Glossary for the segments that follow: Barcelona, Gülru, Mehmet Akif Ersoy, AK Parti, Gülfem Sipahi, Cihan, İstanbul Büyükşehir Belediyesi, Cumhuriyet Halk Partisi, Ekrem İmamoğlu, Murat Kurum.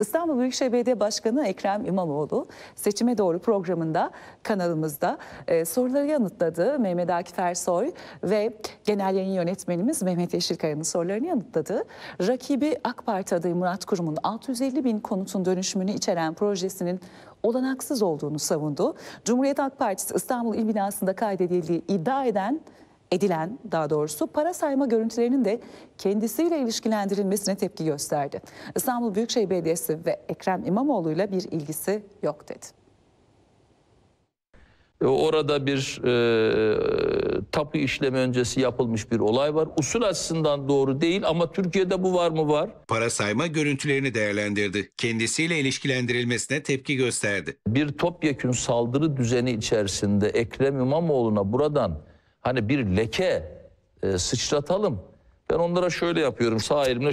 İstanbul Büyükşehir Belediye Başkanı Ekrem İmamoğlu seçime doğru programında kanalımızda soruları yanıtladı. Mehmet Akif Ersoy ve genel yayın yönetmenimiz Mehmet Yeşilkaya'nın sorularını yanıtladı. Rakibi AK Parti adayı Murat Kurum'un 650.000 konutun dönüşümünü içeren projesinin olanaksız olduğunu savundu. Cumhuriyet Halk Partisi İstanbul İl Binası'nda kaydedildiği iddia edilen daha doğrusu para sayma görüntülerinin de kendisiyle ilişkilendirilmesine tepki gösterdi. İstanbul Büyükşehir Belediyesi ve Ekrem İmamoğlu'yla bir ilgisi yok dedi. Orada bir tapu işlemi öncesi yapılmış bir olay var. Usul açısından doğru değil ama Türkiye'de bu var mı? Var. Para sayma görüntülerini değerlendirdi. Kendisiyle ilişkilendirilmesine tepki gösterdi. Bir topyekün saldırı düzeni içerisinde Ekrem İmamoğlu'na buradan hani bir leke sıçratalım. Ben onlara şöyle yapıyorum. Sağ elimle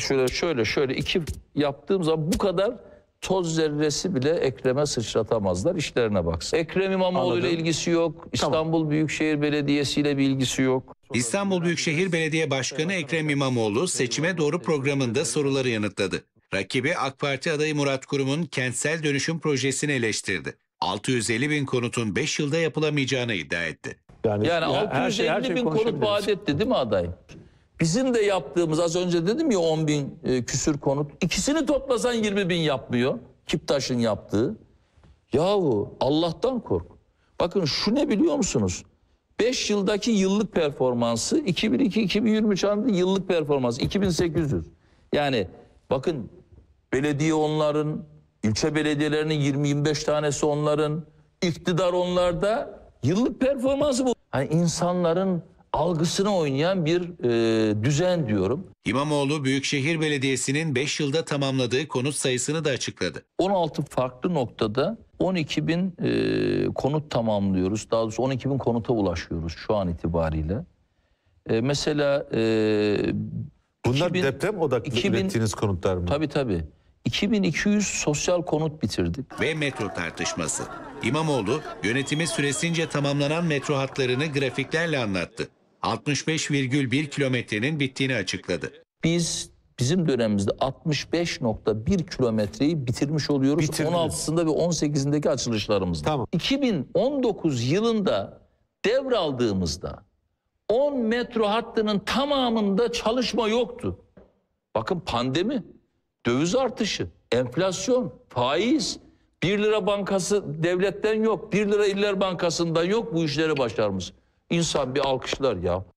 şöyle iki yaptığım zaman bu kadar toz zerresi bile Ekrem'e sıçratamazlar. İşlerine baksın. Ekrem İmamoğlu ile ilgisi yok. Tamam. İstanbul Büyükşehir Belediyesi ile bir ilgisi yok. İstanbul Büyükşehir Belediye Başkanı Ekrem İmamoğlu seçime doğru programında soruları yanıtladı. Rakibi AK Parti adayı Murat Kurum'un kentsel dönüşüm projesini eleştirdi. 650.000 konutun 5 yılda yapılamayacağını iddia etti. Yani 650.000 konut vaat etti değil mi aday? Bizim de yaptığımız az önce dedim ya 10.000 küsür konut. İkisini toplasan 20.000 yapmıyor. Kiptaş'ın yaptığı. Yahu Allah'tan kork. Bakın şu ne biliyor musunuz? 5 yıldaki yıllık performansı 2002-2023 anında yıllık performansı 2800. Yani bakın belediye onların, ilçe belediyelerinin 20-25 tanesi onların, iktidar onlarda. Yıllık performansı bu. Yani insanların algısına oynayan bir düzen diyorum. İmamoğlu Büyükşehir Belediyesi'nin 5 yılda tamamladığı konut sayısını da açıkladı. 16 farklı noktada 12.000 konut tamamlıyoruz. Daha doğrusu 12.000 konuta ulaşıyoruz şu an itibariyle. Mesela... bunlar 2000, deprem odaklı ürettiğiniz konutlar mı? Tabii. 2200 sosyal konut bitirdik. Ve metro tartışması. İmamoğlu yönetimi süresince tamamlanan metro hatlarını grafiklerle anlattı. 65,1 kilometrenin bittiğini açıkladı. Bizim dönemimizde 65,1 kilometreyi bitirmiş oluyoruz. 16'sında ve 18'indeki açılışlarımızda. Tamam. 2019 yılında devraldığımızda 10 metro hattının tamamında çalışma yoktu. Bakın pandemi, döviz artışı, enflasyon, faiz, 1 lira bankası devletten yok, 1 lira iller bankasından yok, bu işleri başarmış. İnsan bir alkışlar ya.